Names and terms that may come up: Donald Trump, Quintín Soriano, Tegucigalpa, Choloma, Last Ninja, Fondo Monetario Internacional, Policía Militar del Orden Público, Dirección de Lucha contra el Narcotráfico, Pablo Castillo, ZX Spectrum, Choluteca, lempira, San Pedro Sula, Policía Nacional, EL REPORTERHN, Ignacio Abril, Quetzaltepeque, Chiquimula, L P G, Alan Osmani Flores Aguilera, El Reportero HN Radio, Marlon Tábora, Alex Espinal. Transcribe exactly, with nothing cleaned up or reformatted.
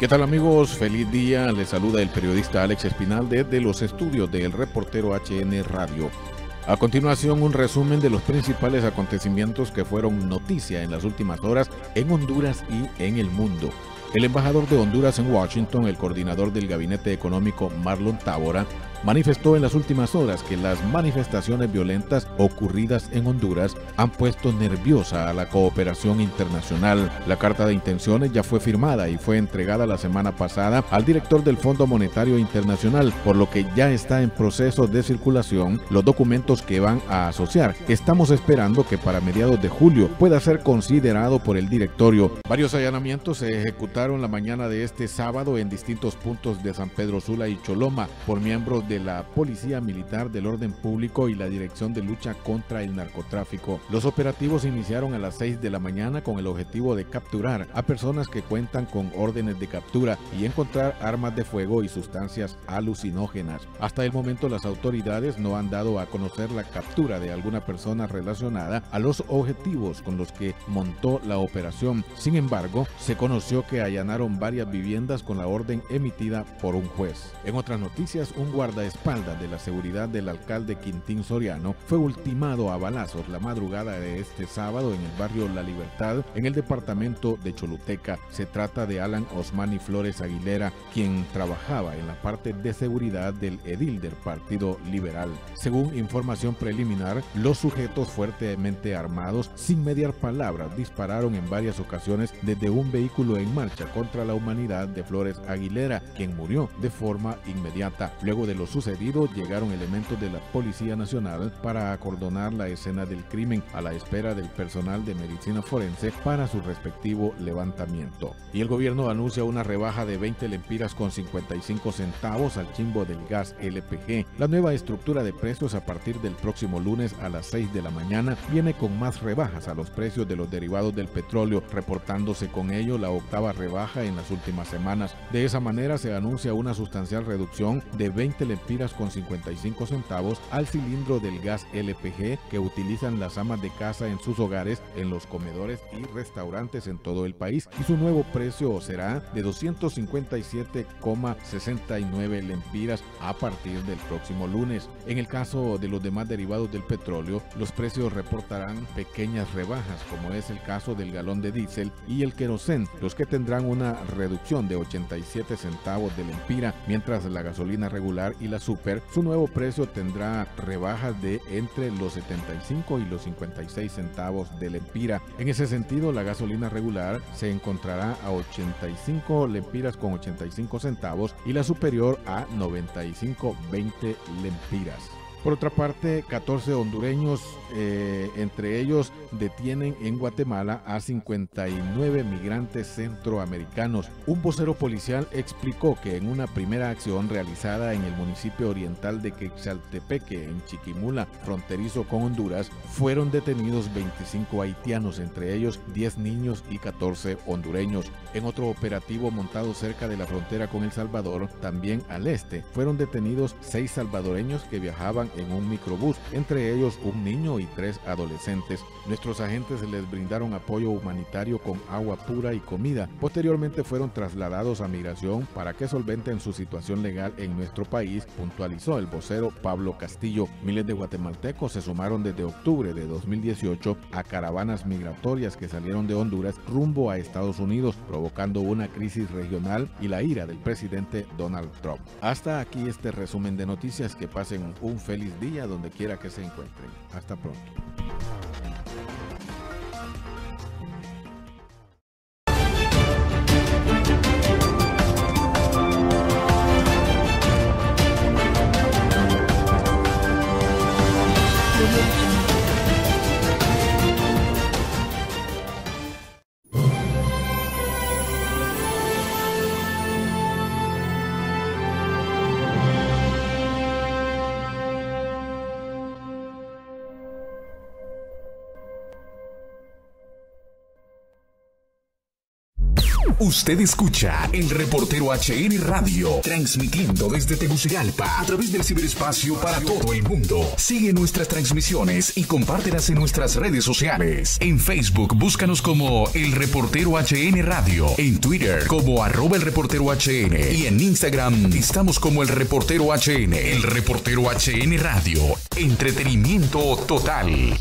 ¿Qué tal, amigos? Feliz día. Les saluda el periodista Alex Espinal desde los estudios de El Reportero H N Radio. A continuación, un resumen de los principales acontecimientos que fueron noticia en las últimas horas en Honduras y en el mundo. El embajador de Honduras en Washington, el coordinador del Gabinete Económico Marlon Tábora, manifestó en las últimas horas que las manifestaciones violentas ocurridas en Honduras han puesto nerviosa a la cooperación internacional. La carta de intenciones ya fue firmada y fue entregada la semana pasada al director del Fondo Monetario Internacional, por lo que ya está en proceso de circulación los documentos que van a asociar. Estamos esperando que para mediados de julio pueda ser considerado por el directorio. Varios allanamientos se ejecutaron la mañana de este sábado en distintos puntos de San Pedro Sula y Choloma por miembros de de la Policía Militar del Orden Público y la Dirección de Lucha contra el Narcotráfico. Los operativos iniciaron a las seis de la mañana con el objetivo de capturar a personas que cuentan con órdenes de captura y encontrar armas de fuego y sustancias alucinógenas. Hasta el momento, las autoridades no han dado a conocer la captura de alguna persona relacionada a los objetivos con los que montó la operación. Sin embargo, se conoció que allanaron varias viviendas con la orden emitida por un juez. En otras noticias, un guarda A espaldas de la seguridad del alcalde Quintín Soriano fue ultimado a balazos la madrugada de este sábado en el barrio La Libertad, en el departamento de Choluteca. Se trata de Alan Osmani Flores Aguilera, quien trabajaba en la parte de seguridad del edil del Partido Liberal. Según información preliminar, los sujetos fuertemente armados, sin mediar palabras, dispararon en varias ocasiones desde un vehículo en marcha contra la humanidad de Flores Aguilera, quien murió de forma inmediata. Luego de los sucedido, llegaron elementos de la Policía Nacional para acordonar la escena del crimen a la espera del personal de medicina forense para su respectivo levantamiento. Y el gobierno anuncia una rebaja de veinte lempiras con cincuenta y cinco centavos al chimbo del gas L P G. La nueva estructura de precios a partir del próximo lunes a las seis de la mañana viene con más rebajas a los precios de los derivados del petróleo, reportándose con ello la octava rebaja en las últimas semanas. De esa manera se anuncia una sustancial reducción de veinte lempiras con cincuenta y cinco centavos al cilindro del gas L P G que utilizan las amas de casa en sus hogares, en los comedores y restaurantes en todo el país, y su nuevo precio será de doscientas cincuenta y siete con sesenta y nueve lempiras a partir del próximo lunes. En el caso de los demás derivados del petróleo, los precios reportarán pequeñas rebajas, como es el caso del galón de diésel y el querosén, los que tendrán una reducción de ochenta y siete centavos de lempira, mientras la gasolina regular y la super, su nuevo precio tendrá rebajas de entre los setenta y cinco y los cincuenta y seis centavos de lempira. En ese sentido, la gasolina regular se encontrará a ochenta y cinco lempiras con ochenta y cinco centavos y la superior a noventa y cinco con veinte lempiras. Por otra parte, catorce hondureños, eh, entre ellos, detienen en Guatemala a cincuenta y nueve migrantes centroamericanos. Un vocero policial explicó que en una primera acción realizada en el municipio oriental de Quetzaltepeque, en Chiquimula, fronterizo con Honduras, fueron detenidos veinticinco haitianos, entre ellos diez niños y catorce hondureños. En otro operativo montado cerca de la frontera con El Salvador, también al este, fueron detenidos seis salvadoreños que viajaban en un microbús, entre ellos un niño y tres adolescentes. Nuestros agentes les brindaron apoyo humanitario con agua pura y comida. Posteriormente fueron trasladados a migración para que solventen su situación legal en nuestro país, puntualizó el vocero Pablo Castillo. Miles de guatemaltecos se sumaron desde octubre de dos mil dieciocho a caravanas migratorias que salieron de Honduras rumbo a Estados Unidos, provocando una crisis regional y la ira del presidente Donald Trump. Hasta aquí este resumen de noticias. Que pasen un feliz día. Feliz día donde quiera que se encuentren. Hasta pronto. Usted escucha El Reportero H N Radio, transmitiendo desde Tegucigalpa a través del ciberespacio para todo el mundo. Sigue nuestras transmisiones y compártelas en nuestras redes sociales. En Facebook, búscanos como El Reportero H N Radio. En Twitter, como arroba El Reportero H N. Y en Instagram, estamos como El Reportero H N. El Reportero H N Radio. Entretenimiento total.